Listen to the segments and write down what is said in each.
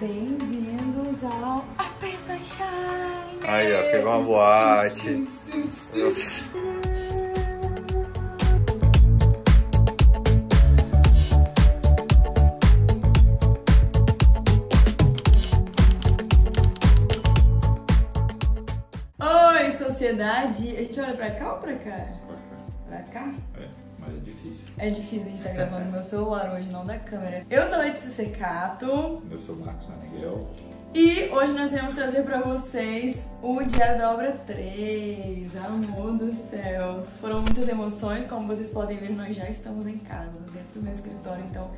Bem-vindos ao Apê Sunshine! Aí, ó, pegou uma boate! Oi, sociedade! A gente olha pra cá ou pra cá? Pra cá? É. Mas é difícil. É difícil, a gente tá gravando no meu celular hoje, não da câmera. Eu sou a Letícia Cecato. Eu sou o Marcus Meneghel. E hoje nós vamos trazer pra vocês o Diário da Obra 3. Amor do céu! Foram muitas emoções, como vocês podem ver, nós já estamos em casa, dentro do meu escritório, então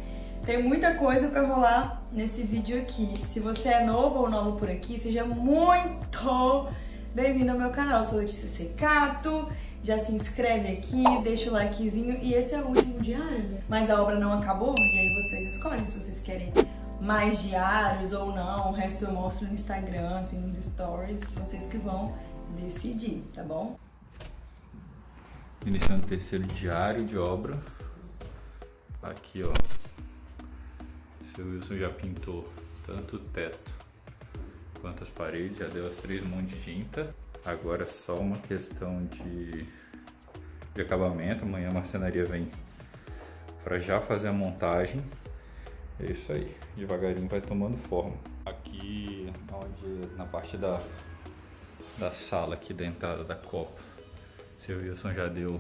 tem muita coisa pra rolar nesse vídeo aqui. Se você é novo ou nova por aqui, seja muito bem-vindo ao meu canal. Eu sou a Letícia Cecato. Já se inscreve aqui, deixa o likezinho. E esse é o último diário, né? Mas a obra não acabou, e aí vocês escolhem se vocês querem mais diários ou não. O resto eu mostro no Instagram, assim, nos stories. Vocês que vão decidir, tá bom? Iniciando o terceiro diário de obra. Aqui, ó. Seu Wilson já pintou tanto o teto quanto as paredes. Já deu as três mãos de tinta. Agora é só uma questão de acabamento. Amanhã a marcenaria vem para já fazer a montagem. É isso aí, devagarinho vai tomando forma. Aqui onde, na parte da sala aqui da entrada da copa, o seu Wilson já deu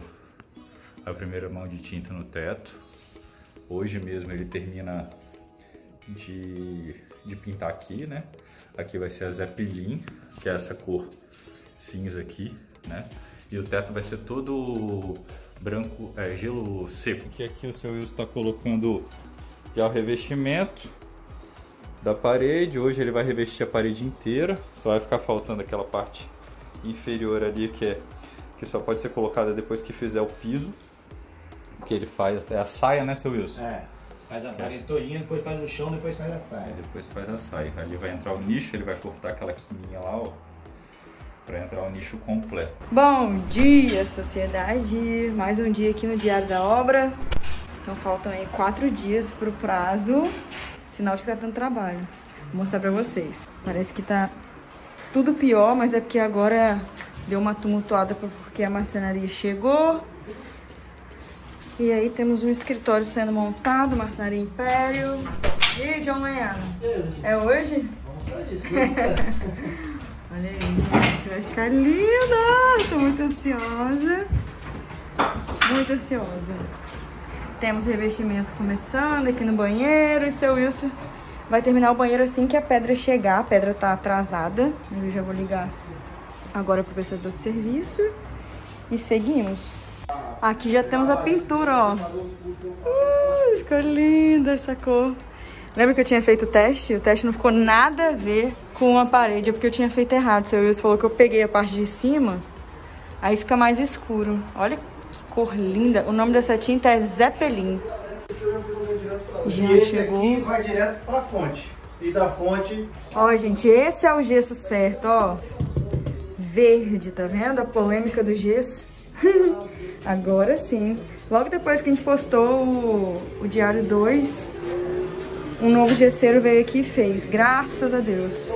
a primeira mão de tinta no teto. Hoje mesmo ele termina de pintar aqui, né? Aqui vai ser a Zeppelin, que é essa cor cinza aqui, né? E o teto vai ser todo branco, gelo seco. Aqui o seu Wilson está colocando já o revestimento da parede. Hoje ele vai revestir a parede inteira, só vai ficar faltando aquela parte inferior ali que só pode ser colocada depois que fizer o piso, que ele faz é a saia, né, seu Wilson? É. Faz a parede todinha, depois faz o chão, depois faz a saia. E depois faz a saia. Ali vai entrar o nicho, ele vai cortar aquela quininha lá, ó, para entrar o nicho completo. Bom dia, sociedade! Mais um dia aqui no Diário da Obra. Então faltam aí 4 dias pro prazo. Sinal de que tá dando trabalho. Vou mostrar pra vocês. Parece que tá tudo pior, mas é porque agora deu uma tumultuada porque a marcenaria chegou. E aí temos um escritório sendo montado, Marcenaria Império. E John Leanna? É hoje? Vamos sair, isso. Olha aí, gente. Vai ficar lindo! Tô muito ansiosa. Muito ansiosa. Temos revestimento começando aqui no banheiro. E seu Wilson vai terminar o banheiro assim que a pedra chegar. A pedra tá atrasada. Eu já vou ligar agora pro prestador de serviço. E seguimos. Aqui já temos a pintura, ó. Ficou linda essa cor. Lembra que eu tinha feito o teste? O teste não ficou nada a ver com a parede, é porque eu tinha feito errado. O seu Wilson falou que eu peguei a parte de cima, aí fica mais escuro. Olha que cor linda. O nome dessa tinta é Zeppelin. E esse aqui vai direto pra fonte. E da fonte... Ó, gente, esse é o gesso certo, ó. Verde, tá vendo? A polêmica do gesso. Agora sim. Logo depois que a gente postou o Diário 2, um novo gesseiro veio aqui e fez. Graças a Deus.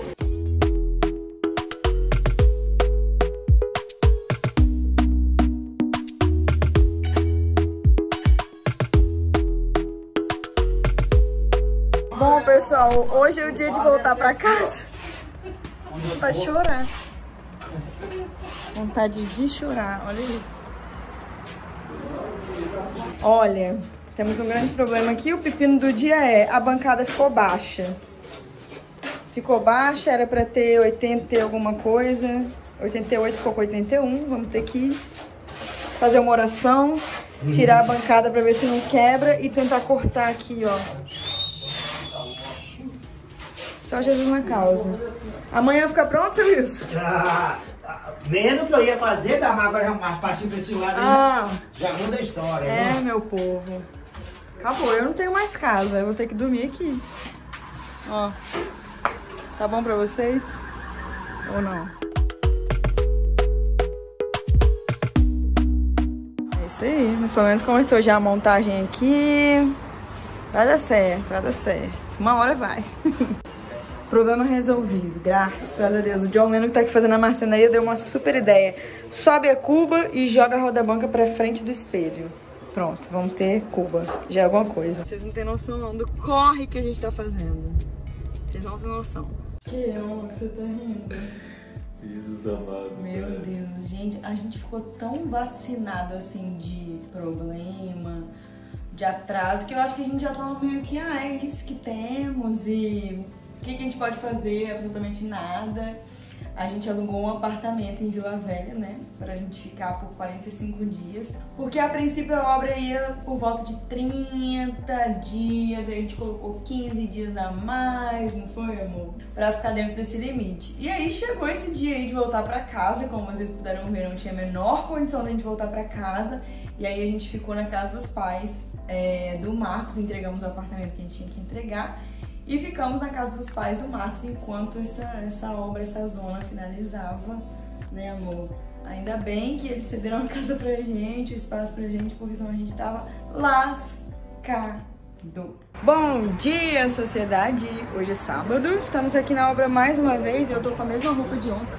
Bom, pessoal, hoje é o dia de voltar pra casa. Vontade de chorar. Vontade de chorar, olha isso. Olha, temos um grande problema aqui. O pepino do dia é a bancada ficou baixa. Ficou baixa, era pra ter 80 e alguma coisa. 88 ficou com 81. Vamos ter que fazer uma oração, tirar a bancada pra ver se não quebra e tentar cortar aqui, ó. Só Jesus na causa. Amanhã vai ficar pronto, seu Wilson? Vendo que eu ia fazer, da agora uma partir pra esse lado aí, já muda a história. É, né? Meu povo. Acabou, eu não tenho mais casa, eu vou ter que dormir aqui. Ó, tá bom pra vocês? Ou não? É isso aí, mas pelo menos começou já a montagem aqui. Vai dar certo, vai dar certo. Uma hora vai. Problema resolvido, graças a Deus. O John Leanna, que tá aqui fazendo a marcenaria, deu uma super ideia. Sobe a cuba e joga a roda-banca pra frente do espelho. Pronto, vamos ter cuba. Já é alguma coisa. Vocês não têm noção não do corre que a gente tá fazendo. Vocês não têm noção. Que é, amor, que você tá rindo? Jesus amado. Meu Deus, gente, a gente ficou tão vacinado assim de problema, de atraso, que eu acho que a gente já tava meio que, ah, é isso que temos e o que a gente pode fazer? Absolutamente nada. A gente alugou um apartamento em Vila Velha, né? Pra gente ficar por 45 dias. Porque a princípio a obra ia por volta de 30 dias, aí a gente colocou 15 dias a mais, não foi, amor? Pra ficar dentro desse limite. E aí chegou esse dia aí de voltar pra casa, como vocês puderam ver, não tinha a menor condição de a gente voltar pra casa. E aí a gente ficou na casa dos pais do Marcus, entregamos o apartamento que a gente tinha que entregar. E ficamos na casa dos pais do Marcus enquanto essa obra, essa zona finalizava, né, amor? Ainda bem que eles cederam a casa pra gente, o espaço pra gente, porque senão a gente tava lascado. Bom dia, sociedade! Hoje é sábado, estamos aqui na obra mais uma vez e eu tô com a mesma roupa de ontem.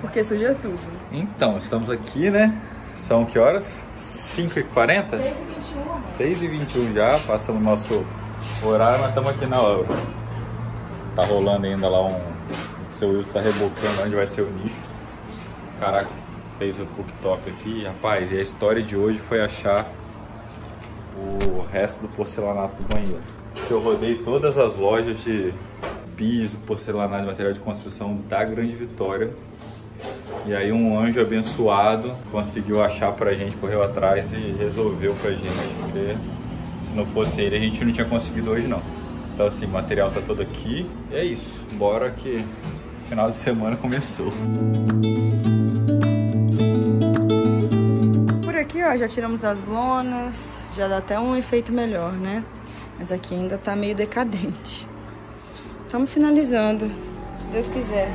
Porque suja tudo. Então, estamos aqui, né? São que horas? 5h40? 6h21. 6h21 já, passando o nosso horário, mas estamos aqui na obra. Tá rolando ainda lá o seu Wilson tá rebocando onde vai ser o nicho. Caraca, fez o cooktop aqui, rapaz. E a história de hoje foi achar o resto do porcelanato do banheiro. Eu rodei todas as lojas de piso, porcelanato, de material de construção da Grande Vitória. E aí um anjo abençoado conseguiu achar pra gente, correu atrás e resolveu pra gente. Se não fosse ele, a gente não tinha conseguido hoje não. Então assim, o material tá todo aqui. E é isso, bora que final de semana começou. Por aqui, ó, já tiramos as lonas, já dá até um efeito melhor, né? Mas aqui ainda tá meio decadente. Estamos finalizando, se Deus quiser.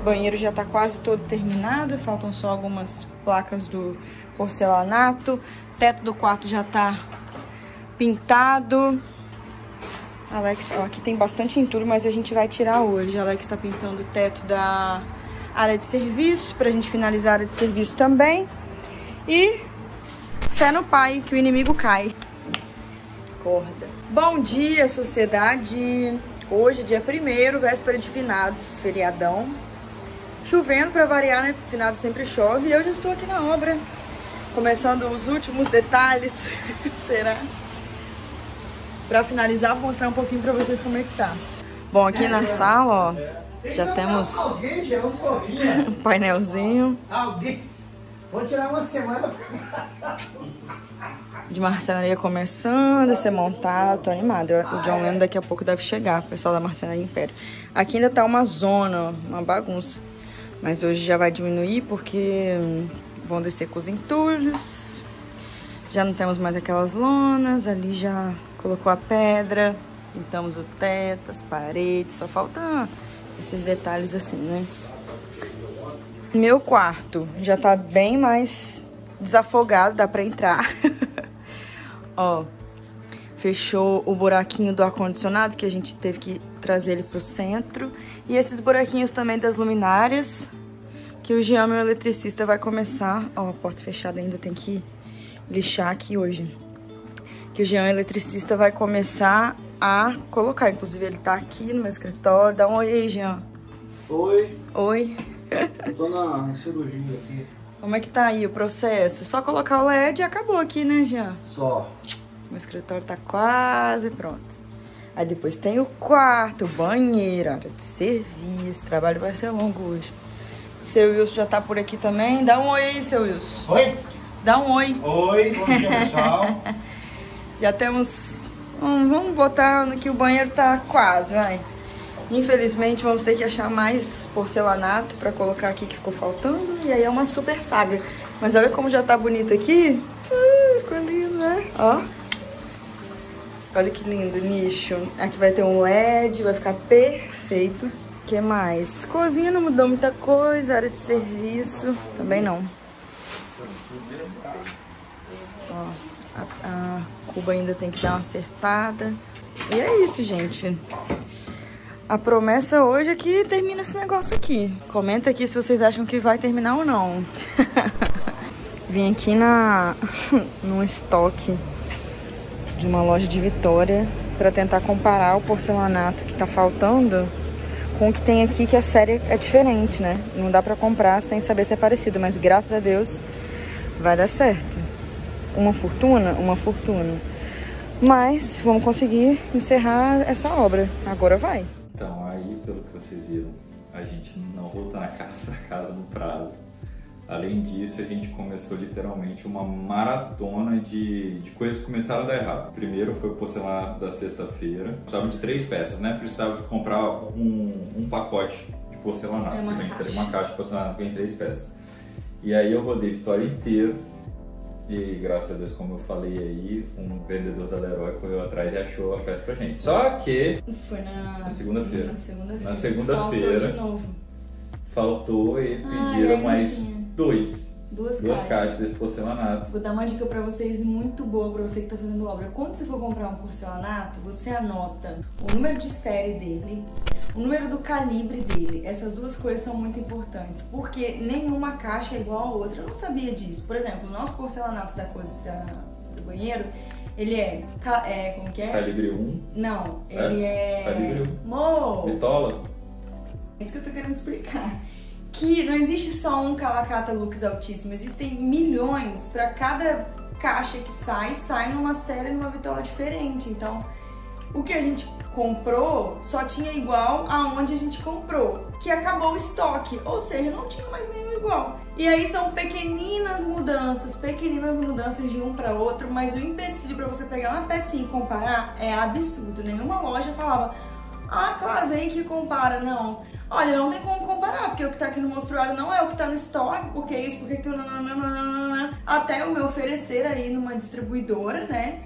O banheiro já tá quase todo terminado, faltam só algumas placas do porcelanato. O teto do quarto já tá pintado. Alex, ó, aqui tem bastante entulho, mas a gente vai tirar hoje. A Alex tá pintando o teto da área de serviço, pra gente finalizar a área de serviço também. E fé no pai, que o inimigo cai. Acorda. Bom dia, sociedade! Hoje é dia 1º, véspera de finados, feriadão. Chovendo pra variar, né? Finado sempre chove. E eu já estou aqui na obra, começando os últimos detalhes, será? Pra finalizar, vou mostrar um pouquinho pra vocês como é que tá. Bom, aqui na sala, ó, já temos um painelzinho. Vou tirar uma semana de marcenaria começando a ser montada, tô animada. O John Leanna daqui a pouco deve chegar, o pessoal da Marcenaria Império. Aqui ainda tá uma zona, uma bagunça. Mas hoje já vai diminuir porque vão descer com os entulhos. Já não temos mais aquelas lonas, ali já colocou a pedra, pintamos o teto, as paredes, só falta esses detalhes assim, né? Meu quarto já tá bem mais desafogado, dá pra entrar. Ó, fechou o buraquinho do ar-condicionado, que a gente teve que trazer ele pro centro. E esses buraquinhos também das luminárias, que o Jean, meu eletricista, vai começar... Ó, a porta fechada ainda, tem que lixar aqui hoje. Que o Jean, eletricista, vai começar a colocar. Inclusive, ele tá aqui no meu escritório. Dá um oi aí, Jean. Oi. Oi. Eu tô na cirurgia aqui. Como é que tá aí o processo? Só colocar o LED e acabou aqui, né, Jean? Só. Meu escritório tá quase pronto. Aí depois tem o quarto, o banheiro, área de serviço. O trabalho vai ser longo hoje. Seu Wilson já tá por aqui também. Dá um oi aí, seu Wilson. Oi. Dá um oi. Oi, bom dia, pessoal. Já temos... Vamos botar no que o banheiro tá quase, vai. Infelizmente, vamos ter que achar mais porcelanato pra colocar aqui que ficou faltando. E aí é uma super saga. Mas olha como já tá bonito aqui. Ficou lindo, né? Ó. Olha que lindo o nicho. Aqui vai ter um LED, vai ficar perfeito. O que mais? Cozinha não mudou muita coisa. Área de serviço também não. Ó. A cuba ainda tem que dar uma acertada. E é isso, gente. A promessa hoje é que termina esse negócio aqui. Comenta aqui se vocês acham que vai terminar ou não. Vim aqui num estoque de uma loja de Vitória para tentar comparar o porcelanato que tá faltando com o que tem aqui, que a série é diferente, né? Não dá pra comprar sem saber se é parecido, mas graças a Deus vai dar certo. Uma fortuna? Uma fortuna. Mas vamos conseguir encerrar essa obra. Agora vai. Então, aí, pelo que vocês viram, a gente não voltou pra casa no prazo. Além disso, a gente começou literalmente uma maratona de coisas que começaram a dar errado. Primeiro foi o porcelanato da sexta-feira. Precisava de 3 peças, né? Precisava de comprar um pacote de porcelanato. É uma caixa de porcelanato que vem 3 peças. E aí eu rodei Vitória inteira. E graças a Deus, como eu falei aí, um vendedor da Leroy correu atrás e achou a peça pra gente. Só que... foi na segunda-feira. Na segunda-feira. Faltou de novo. Faltou e pediram mais... Duas caixas desse porcelanato. Vou dar uma dica pra vocês muito boa pra você que tá fazendo obra. Quando você for comprar um porcelanato, você anota o número de série dele, o número do calibre dele. Essas duas coisas são muito importantes, porque nenhuma caixa é igual a outra. Eu não sabia disso. Por exemplo, o nosso porcelanato do banheiro, ele é... como que é? Calibre 1? Não, ele é... Calibre 1. Bitola? É isso que eu tô querendo explicar. Que não existe só um Calacata Lux altíssimo, existem milhões. Para cada caixa que sai numa série, numa vitola diferente. Então, o que a gente comprou só tinha igual aonde a gente comprou, que acabou o estoque, ou seja, não tinha mais nenhum igual. E aí são pequeninas mudanças de um para outro, mas o empecilho para você pegar uma pecinha e comparar é absurdo. Nenhuma loja falava: ah, claro, vem aqui e compara. Não. Olha, não tem como comparar, porque o que tá aqui no mostruário não é o que tá no estoque, porque é isso, porque aquilo, até eu me oferecer aí numa distribuidora, né,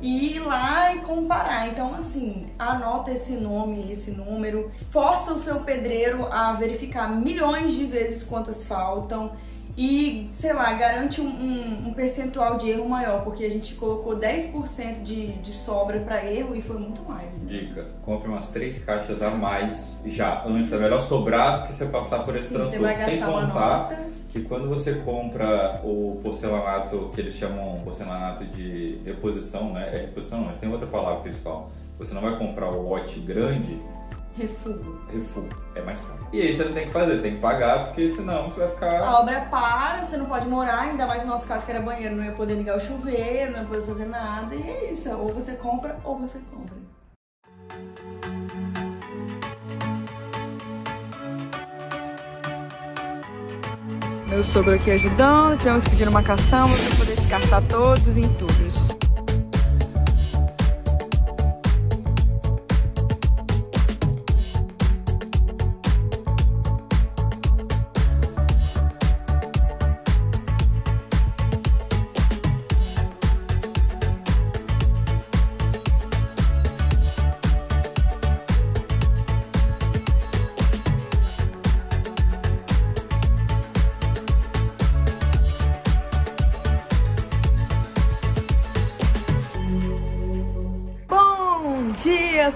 e ir lá e comparar. Então, assim, anota esse nome, esse número, força o seu pedreiro a verificar milhões de vezes quantas faltam e, sei lá, garante um percentual de erro maior, porque a gente colocou 10% de sobra para erro e foi muito mais, né? Dica: compre umas 3 caixas a mais já antes. É melhor sobrado que você passar por esse transtorno. Sem contar que quando você compra o porcelanato, que eles chamam porcelanato de reposição, né? É reposição, não, tem outra palavra principal. Você não vai comprar o lote grande. Refugo. Refugo. É mais caro. E aí você não tem que fazer, tem que pagar, porque senão você vai ficar... A obra para, você não pode morar, ainda mais no nosso caso que era banheiro, não ia poder ligar o chuveiro, não ia poder fazer nada, e é isso, ou você compra, ou você compra. Meu sogro aqui ajudando, tivemos que pedir uma caçamba para poder descartar todos os entulhos.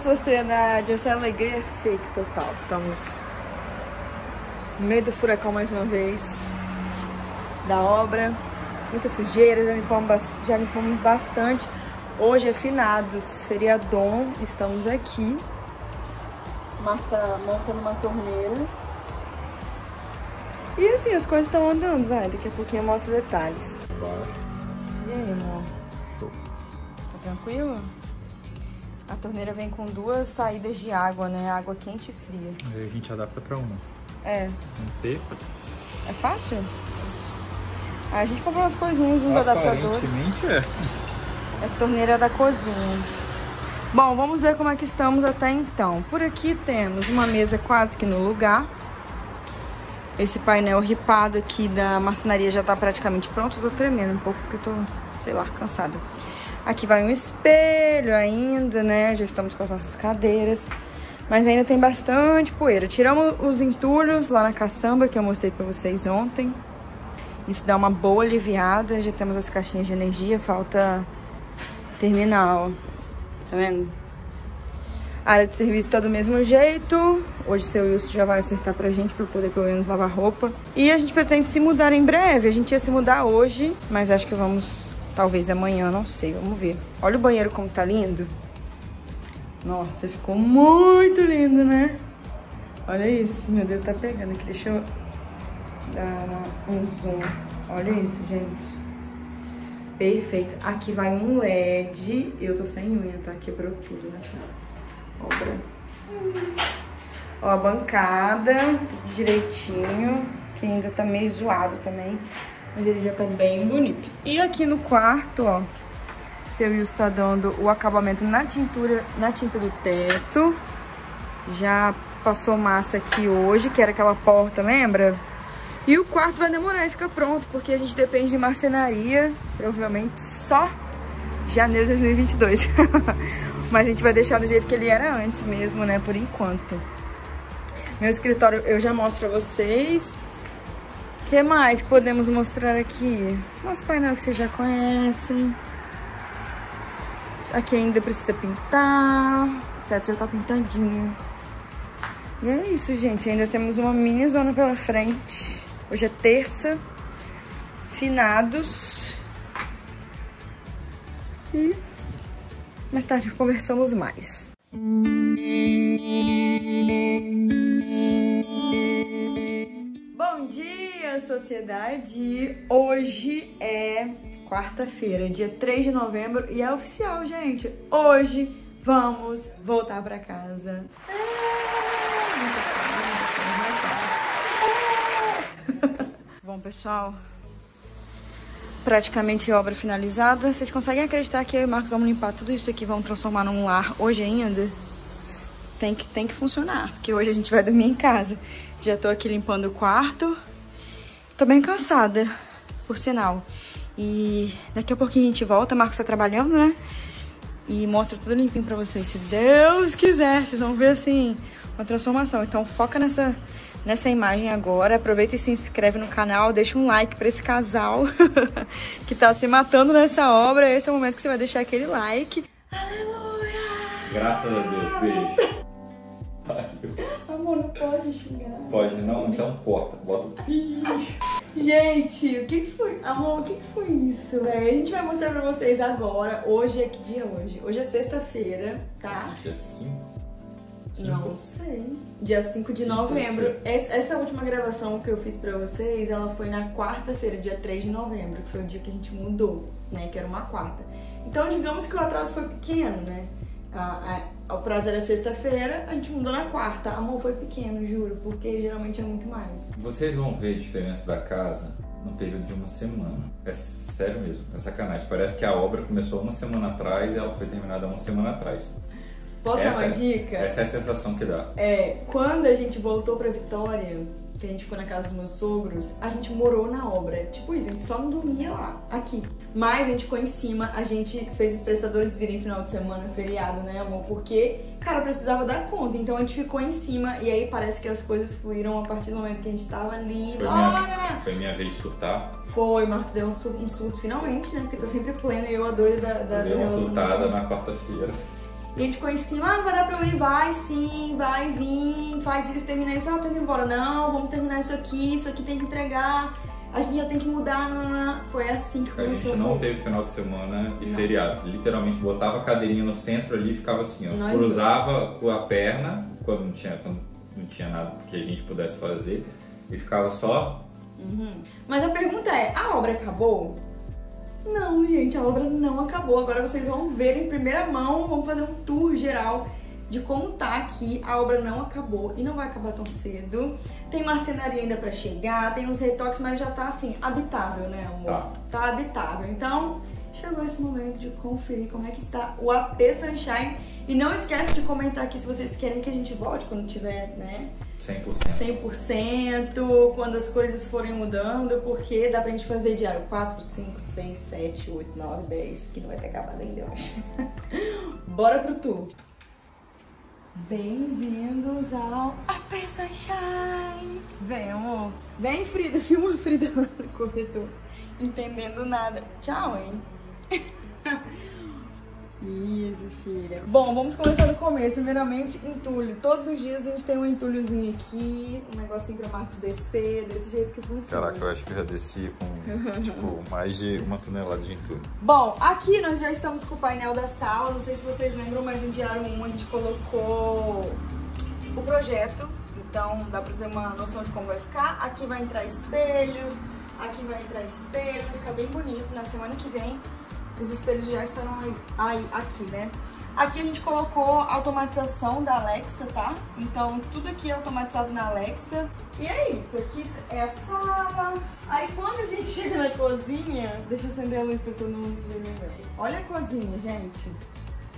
Sociedade, essa alegria é fake total. Estamos no meio do furacão mais uma vez da obra, muita sujeira, já limpamos bastante. Hoje é finados, feriadão, estamos aqui. O Marcos tá montando uma torneira e assim as coisas estão andando, velho. Daqui a pouquinho eu mostro os detalhes. E aí, amor? Tá tranquilo? A torneira vem com 2 saídas de água, né? Água quente e fria. Aí a gente adapta pra uma. É. Um T. É fácil? Aí a gente comprou umas coisinhas, uns adaptadores. Aparentemente é. Essa torneira é da cozinha. Bom, vamos ver como é que estamos até então. Por aqui temos uma mesa quase que no lugar. Esse painel ripado aqui da marcenaria já tá praticamente pronto. Eu tô tremendo um pouco porque eu tô, sei lá, cansada. Aqui vai um espelho ainda, né? Já estamos com as nossas cadeiras. Mas ainda tem bastante poeira. Tiramos os entulhos lá na caçamba, que eu mostrei pra vocês ontem. Isso dá uma boa aliviada. Já temos as caixinhas de energia, falta terminal. Tá vendo? A área de serviço tá do mesmo jeito. Hoje o seu Wilson já vai acertar pra gente, pra eu poder pelo menos lavar roupa. E a gente pretende se mudar em breve. A gente ia se mudar hoje, mas acho que vamos, talvez amanhã, não sei, vamos ver. Olha o banheiro como tá lindo. Nossa, ficou muito lindo, né? Olha isso, meu Deus, tá pegando aqui. Deixa eu dar um zoom. Olha isso, gente. Perfeito. Aqui vai um LED. Eu tô sem unha, tá? Quebrou tudo nessa obra. Ó, a bancada, tudo direitinho. Que ainda tá meio zoado também. Mas ele já tá bem bonito. E aqui no quarto, ó. Seu Wilson tá dando o acabamento na tinta do teto. Já passou massa aqui hoje, que era aquela porta, lembra? E o quarto vai demorar e ficar pronto, porque a gente depende de marcenaria, provavelmente só janeiro de 2022. Mas a gente vai deixar do jeito que ele era antes mesmo, né, por enquanto. Meu escritório eu já mostro pra vocês. O que mais que podemos mostrar aqui? Nosso painel que vocês já conhecem. Aqui ainda precisa pintar. O teto já tá pintadinho. E é isso, gente. Ainda temos uma mini zona pela frente. Hoje é terça, finados, e mais tarde conversamos mais. Bom dia, sociedade! Hoje é quarta-feira, dia 3 de novembro, e é oficial, gente. Hoje vamos voltar pra casa. Bom, pessoal, praticamente obra finalizada. Vocês conseguem acreditar que eu e o Marcos vamos limpar tudo isso aqui, vamos transformar num lar hoje ainda? Tem que funcionar, porque hoje a gente vai dormir em casa. Já tô aqui limpando o quarto. Tô bem cansada, por sinal. E daqui a pouquinho a gente volta, o Marcos tá trabalhando, né? E mostra tudo limpinho pra vocês. Se Deus quiser, vocês vão ver assim, uma transformação. Então foca nessa imagem agora, aproveita e se inscreve no canal, deixa um like pra esse casal que tá se matando nessa obra. Esse é o momento que você vai deixar aquele like. Aleluia! Graças a Deus, beijo. Amor, não pode xingar. Pode não? Então corta, bota. Gente, o que foi? Amor, o que foi isso, velho? A gente vai mostrar pra vocês agora. Hoje é que dia hoje? Hoje é sexta-feira, tá? Dia 5. Não sei. Dia 5 de novembro. Essa última gravação que eu fiz pra vocês, ela foi na quarta-feira, dia 3 de novembro, que foi o dia que a gente mudou, né? Que era uma quarta. Então, digamos que o atraso foi pequeno, né? O prazo era sexta-feira, a gente mudou na quarta. Amor, foi pequeno, juro, porque geralmente é muito mais. Vocês vão ver a diferença da casa no período de uma semana. É sério mesmo, é sacanagem. Parece que a obra começou uma semana atrás e ela foi terminada uma semana atrás. Posso dar uma dica? Essa é a sensação que dá. É, quando a gente voltou pra Vitória, que a gente ficou na casa dos meus sogros, a gente morou na obra. Tipo isso, a gente só não dormia lá, aqui. Mas a gente ficou em cima, a gente fez os prestadores virem final de semana, feriado, né, amor? Porque, cara, precisava dar conta. Então a gente ficou em cima e aí parece que as coisas fluíram a partir do momento que a gente tava ali. Foi minha vez de surtar. Foi, Marcos deu um surto finalmente, né? Porque tá sempre pleno e eu a doida da deu uma surtada na quarta-feira. E a gente ficou em cima, ah, não vai dar pra eu ir, vai sim, vai vir, faz isso, termina isso, ah, tô indo embora, não, vamos terminar isso aqui tem que entregar, a gente já tem que mudar, não, não. Foi assim que começou. A gente não teve final de semana e feriado, literalmente botava a cadeirinha no centro ali e ficava assim, ó, cruzava com a perna, quando não tinha nada que a gente pudesse fazer, e ficava só... Uhum. Mas a pergunta é, a obra acabou? Não, gente, a obra não acabou. Agora vocês vão ver em primeira mão, vamos fazer um tour geral de como tá aqui. A obra não acabou e não vai acabar tão cedo. Tem marcenaria ainda pra chegar, tem uns retoques, mas já tá assim, habitável, né, amor? Tá habitável. Então, chegou esse momento de conferir como é que está o Apê Sunshine. E não esquece de comentar aqui se vocês querem que a gente volte quando tiver, né? 100%. 100%, quando as coisas forem mudando, porque dá pra gente fazer diário 4, 5, 6, 7, 8, 9, 10, porque não vai ter acabado ainda, eu acho. Bora pro tour! Bem-vindos ao Apê Sunshine! Vem, amor! Vem, Frida! Filma a Frida lá no corredor, entendendo nada. Tchau, hein? Isso, filha. Bom, vamos começar do começo. Primeiramente, entulho. Todos os dias a gente tem um entulhozinho aqui, um negocinho pra Marcos descer, desse jeito que funciona. Caraca, eu acho que eu já desci com, tipo, mais de 1 tonelada de entulho. Bom, aqui nós já estamos com o painel da sala. Não sei se vocês lembram, mas no Diário 1 a gente colocou o projeto. Então dá pra ter uma noção de como vai ficar. Aqui vai entrar espelho, aqui vai entrar espelho. Fica bem bonito. Na semana que vem os espelhos já estarão aí, aqui, né? Aqui a gente colocou automatização da Alexa, tá? Então, tudo aqui é automatizado na Alexa. E é isso, aqui é a sala. Aí, quando a gente chega na cozinha... Deixa eu acender a luz pra todo mundo ver melhor. Olha a cozinha, gente.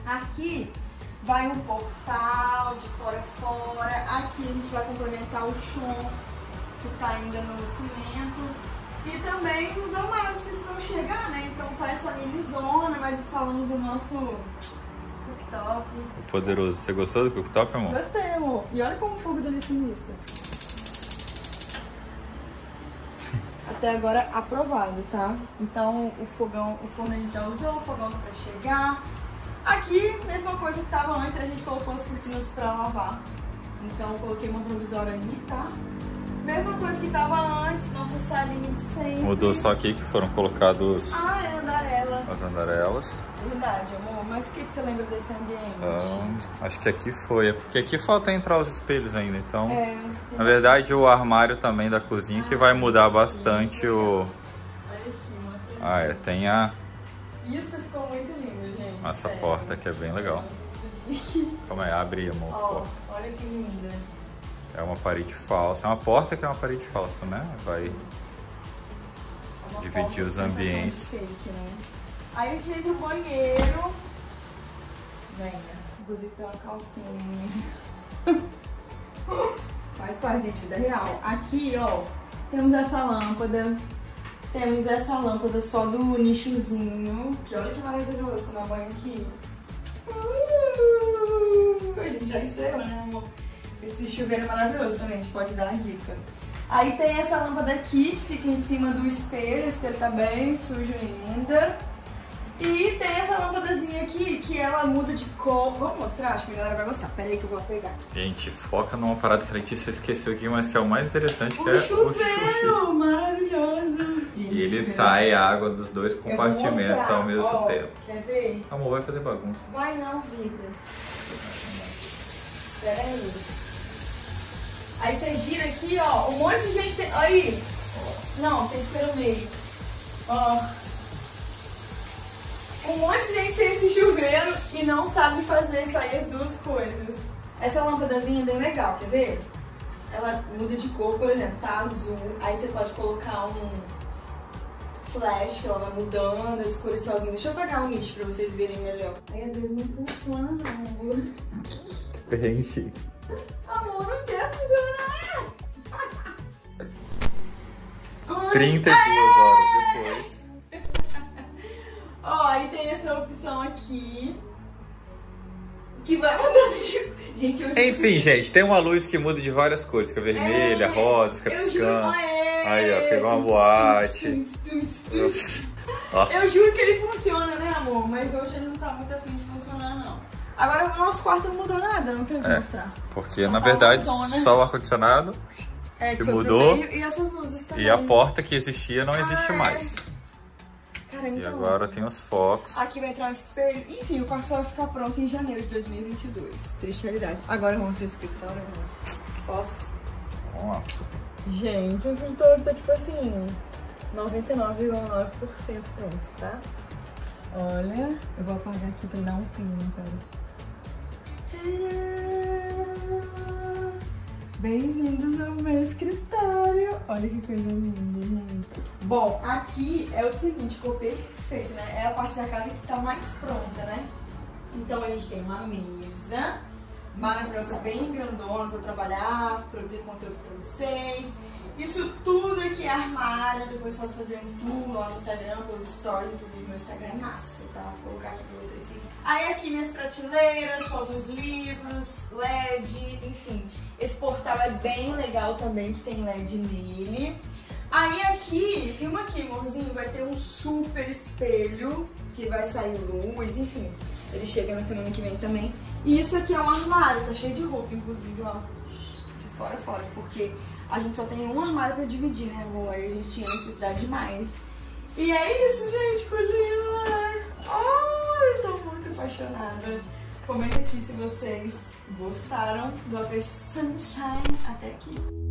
Aqui vai um portal de fora a fora. Aqui a gente vai complementar o chão, que tá ainda no cimento. E também os armários precisam chegar, né? Então tá essa mini zona, mas instalamos o nosso cooktop. Poderoso. Você gostou do cooktop, amor? Gostei, amor. E olha como o fogo deu nesse misto. Até agora aprovado, tá? Então o fogão, o forno a gente já usou, o fogão não vai chegar. Aqui, mesma coisa que tava antes, a gente colocou as cortinas pra lavar. Então eu coloquei uma provisória ali, tá? Mesma coisa que tava antes, nossa salinha de sempre. Mudou só aqui que foram colocados... Ah, é andarela. As andarelas. Verdade, amor. Mas o que você lembra desse ambiente? Ah, acho que aqui foi. É porque aqui falta entrar os espelhos ainda, então... É. Na verdade, o armário também da cozinha que vai mudar bastante o... Olha aqui, mostra aqui. Ah, é. Tem a... Isso ficou muito lindo, gente. Essa porta aqui é bem legal. Calma aí, abre, amor. Ó, porta. Olha que linda. É uma parede falsa, é uma porta que é uma parede falsa, né? Vai dividir os ambientes. Shake, né? Aí a gente entra no banheiro. Venha. Inclusive tem uma calcinha minha. Faz parte, gente, vida real. Aqui, ó, temos essa lâmpada só do nichozinho. Que olha que maravilhoso tomar banho aqui. A gente já estreou, né, amor? Esse chuveiro é maravilhoso também, a gente pode dar a dica. Aí tem essa lâmpada aqui, que fica em cima do espelho, o espelho tá bem sujo ainda. E tem essa lâmpadazinha aqui, que ela muda de cor. Vamos mostrar? Acho que a galera vai gostar. Pera aí que eu vou pegar. Gente, foca numa parada que a Letícia esqueceu aqui, mas que é o mais interessante, que é o chuveiro. Maravilhoso! Gente, e ele sai a água dos dois compartimentos ao mesmo tempo. Quer ver? Amor, vai fazer bagunça. Vai não, vida. Pera aí. Aí você gira aqui, ó, um monte de gente tem... Aí! Não, tem que ser no meio. Ó. Um monte de gente tem esse chuveiro e não sabe fazer sair as duas coisas. Essa lâmpadazinha é bem legal, quer ver? Ela muda de cor, por exemplo, tá azul. Aí você pode colocar um flash, ela vai mudando as cores sozinha. Deixa eu pegar um nicho pra vocês verem melhor. Aí às vezes não funciona, amor. Perrengue. Amor, não quer funcionar! 32 horas depois. Ó, aí tem essa opção aqui. Que vai mudando de... Gente, eu Enfim, gente, tem uma luz que muda de várias cores. Fica vermelha, rosa, fica piscando. Aí, ó, fica igual uma boate. Eu juro que ele funciona, né, amor? Mas hoje ele não tá muito afim de funcionar, não. Agora o nosso quarto não mudou nada, não tem o que mostrar. Porque só na verdade só o ar-condicionado que mudou e essas luzes também. E a porta que existia não existe mais. Caramba, e agora tem os focos. Aqui vai entrar um espelho. Enfim, o quarto só vai ficar pronto em janeiro de 2022. Triste realidade. Agora vamos pro escritório, né? Posso? Vamos lá. Gente, o escritório tá tipo assim, 99,9% pronto, tá? Olha, eu vou apagar aqui pra dar um pino, cara. Bem-vindos ao meu escritório. Olha que coisa linda, gente. Bom, aqui é o seguinte, ficou perfeito, né? É a parte da casa que tá mais pronta, né? Então a gente tem uma mesa maravilhosa, bem grandona pra trabalhar, produzir conteúdo pra vocês. Isso tudo aqui é armário, depois posso fazer um tour lá no Instagram, pelos stories, inclusive meu Instagram é massa, tá? Vou colocar aqui pra vocês seguirem. Aí aqui minhas prateleiras, com alguns livros, LED, enfim. Esse portal é bem legal também, que tem LED nele. Aí aqui, filma aqui, amorzinho, vai ter um super espelho, que vai sair luz, enfim. Ele chega na semana que vem também. E isso aqui é um armário, tá cheio de roupa, inclusive, ó. De fora a fora, porque a gente só tem um armário pra dividir, né, amor? Aí a gente tinha necessidade de mais. E é isso, gente, colina! Ai, eu tô muito apaixonada. Comenta aqui se vocês gostaram do Apê Sunshine. Até aqui.